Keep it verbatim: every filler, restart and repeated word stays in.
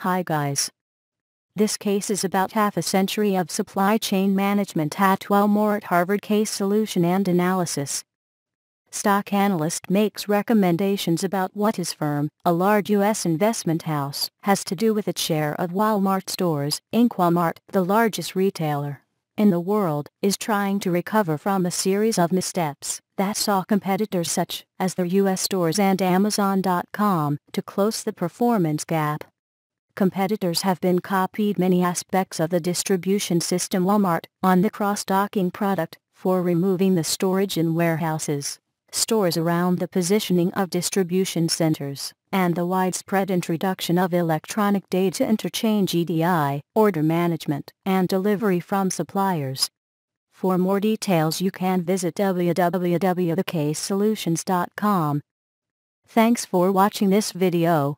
Hi guys. This case is about half a century of supply chain management at Walmart Harvard case solution and analysis. Stock analyst makes recommendations about what his firm, a large U S investment house, has to do with its share of Walmart stores. Incorporated. Walmart, the largest retailer in the world, is trying to recover from a series of missteps that saw competitors such as their U S stores and Amazon dot com to close the performance gap. Competitors have been copied many aspects of the distribution system Walmart, on the cross-docking product, for removing the storage in warehouses, stores around the positioning of distribution centers, and the widespread introduction of electronic data interchange E D I, order management, and delivery from suppliers. For more details you can visit w w w dot the case solutions dot com. Thanks for watching this video.